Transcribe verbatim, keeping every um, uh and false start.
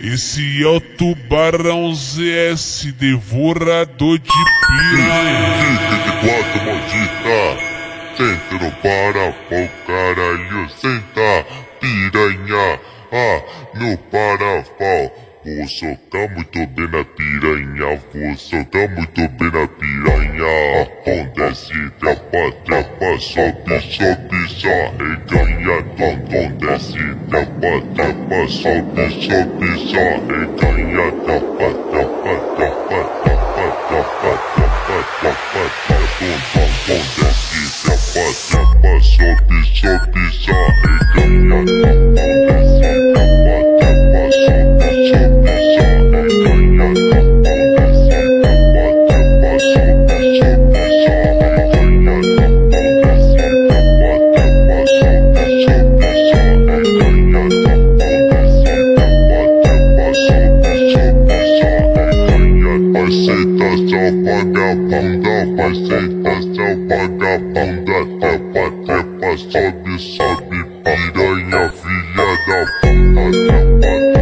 Esse é o tubarão Z S, devorador de piranha. vinte e quatro maldita, centro para o caralho, senta piranha. Ah, meu parafal, vou socar muito bem na piranha, vou socar muito bem na piranha. Acontece, trapa, trapa, sobe, sobe, só reganha. Acontece, trapa, trapa, sobe, sobe, só reganha. Trapa, trapa, trapa, trapa, trapa, trapa, trapa, trapa. Acontece, trapa, trapa, sobe, sobe, só reganha. Sobe, sobe, piranha, filha da puta.